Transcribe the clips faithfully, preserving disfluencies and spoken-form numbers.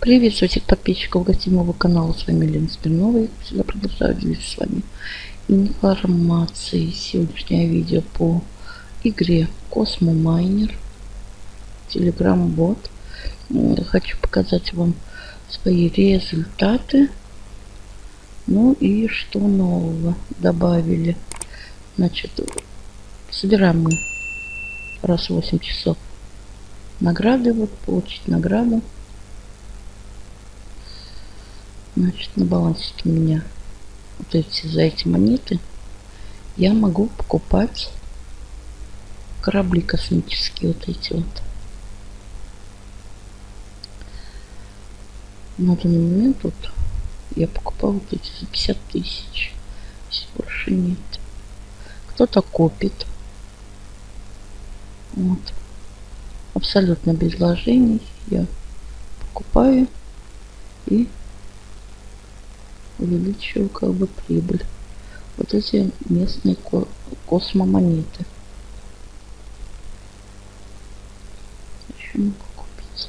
Приветствую всех подписчиков гостевого канала. С вами Елена Смирнова. Я всегда продолжаю делиться с вами информацией. Сегодняшнее видео по игре Cosmo Miner. Телеграм-бот. Хочу показать вам свои результаты. Ну и что нового добавили. Значит, собираем мы раз в восемь часов награды. Вот, получить награду. Значит, на балансе у меня вот эти, за эти монеты я могу покупать корабли космические, вот эти вот. На данный момент вот я покупал вот эти за пятьдесят тысяч. Здесь больше нет. Кто-то копит. Вот. Абсолютно без вложений. Я покупаю и увеличиваю как бы прибыль. Вот эти местные космомонеты. Еще могу купить.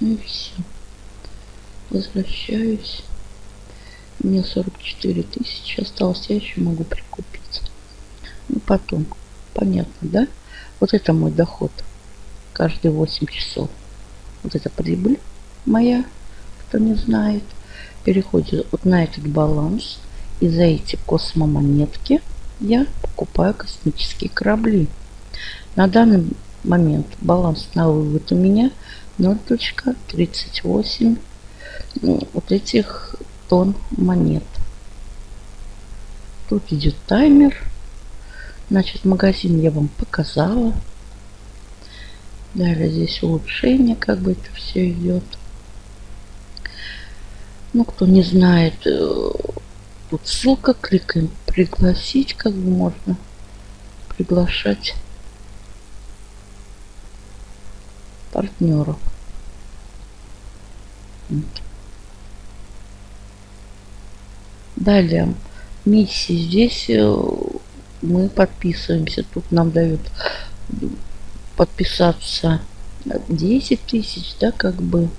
Ну и все. Возвращаюсь. У меня сорок четыре тысячи осталось. Я еще могу прикупиться. Ну потом. Понятно, да? Вот это мой доход. Каждые восемь часов. Вот эта прибыль моя. Кто не знает. Переходим вот на этот баланс. И за эти космомонетки я покупаю космические корабли. На данный момент баланс на вывод у меня ноль точка тридцать восемь вот этих тонн монет. Тут идет таймер. Значит, магазин я вам показала. Далее здесь улучшение, как бы это все идет. Ну, кто не знает, тут ссылка, кликаем пригласить, как бы можно приглашать партнеров. Далее, миссии здесь мы подписываемся. Тут нам дают подписаться десять тысяч, да, как бы.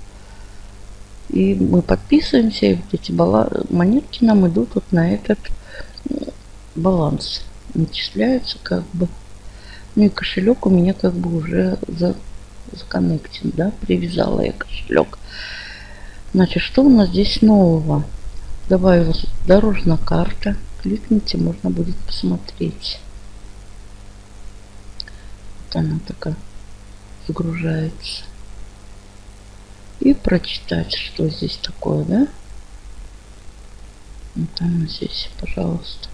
И мы подписываемся, и вот эти монетки нам идут вот на этот баланс. Начисляются как бы. Ну и кошелек у меня как бы уже за законнектен, да, привязала я кошелек. Значит, что у нас здесь нового? Добавилась дорожная карта. Кликните, можно будет посмотреть. Вот она такая загружается. И прочитать, что здесь такое, да? Вот она здесь, пожалуйста.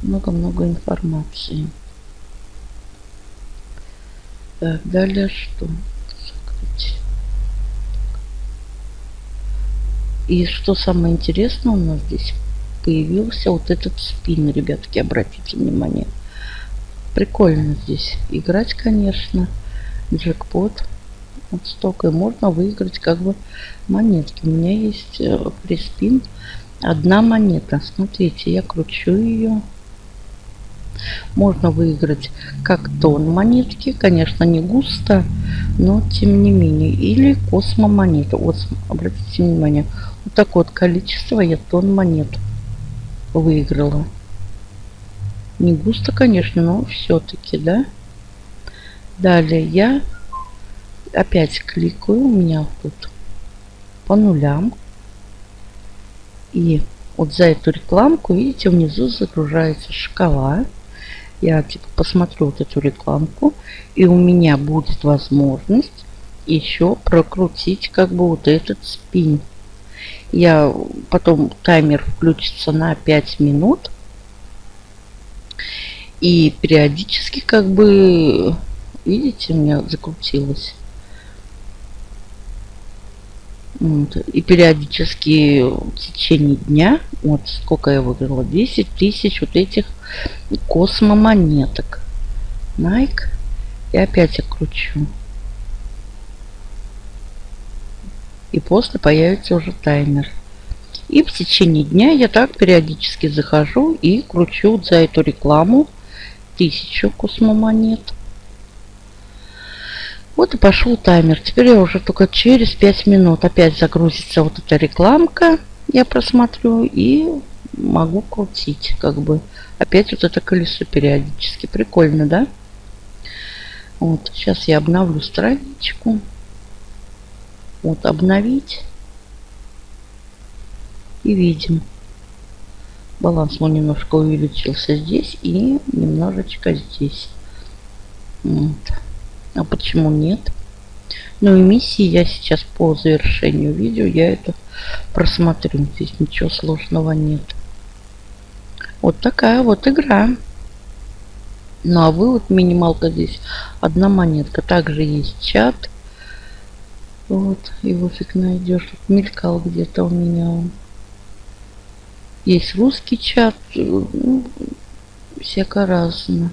Много-много информации. Так, далее что? Закрыть. И что самое интересное, у нас здесь появился вот этот спин, ребятки, обратите внимание. Прикольно здесь играть, конечно. Джекпот. Вот столько. И можно выиграть как бы монетки. У меня есть приспин. Одна монета. Смотрите, я кручу ее. Можно выиграть как тон монетки. Конечно, не густо, но тем не менее. Или космомонета. Вот, обратите внимание. Вот такое вот количество я тон монет выиграла. Не густо, конечно, но все-таки, да. Далее я опять кликаю. У меня тут по нулям. И вот за эту рекламку, видите, внизу загружается шкала. Я типа посмотрю вот эту рекламку. И у меня будет возможность еще прокрутить как бы вот этот спин. Я потом таймер включится на пять минут. И периодически, как бы, видите, у меня закрутилось. Вот. И периодически в течение дня, вот сколько я выиграла, десять тысяч вот этих космомонеток. Nike. И опять я кручу. И после появится уже таймер. И в течение дня я так периодически захожу и кручу за эту рекламу тысячу космомонет. Вот и пошел таймер. Теперь я уже только через пять минут опять загрузится вот эта рекламка. Я просмотрю и могу крутить, как бы. Опять вот это колесо периодически. Прикольно, да? Вот, сейчас я обновлю страничку. Вот, обновить. И видим. Баланс мой немножко увеличился здесь и немножечко здесь. Вот. А почему нет? Ну и миссии я сейчас по завершению видео я это просмотрю. Здесь ничего сложного нет. Вот такая вот игра. Ну а вывод минималка здесь. Одна монетка. Также есть чат. Вот. Его фиг найдешь. Мелькал где-то у меня он. Есть русский чат. Ну, всяко разно.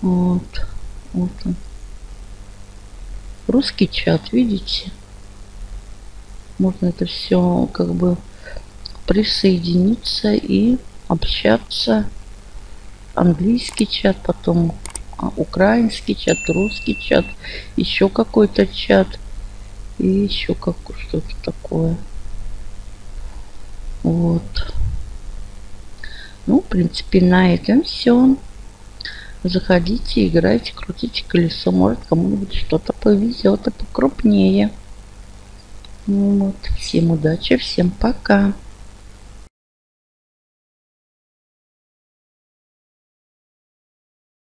Вот. Вот он. Русский чат, видите? Можно это все как бы присоединиться и общаться. Английский чат, потом украинский чат, русский чат, еще какой-то чат и еще как что-то такое. Вот. Ну, в принципе, на этом все. Заходите, играйте, крутите колесо. Может, кому-нибудь что-то повезет и покрупнее. Вот. Всем удачи, всем пока.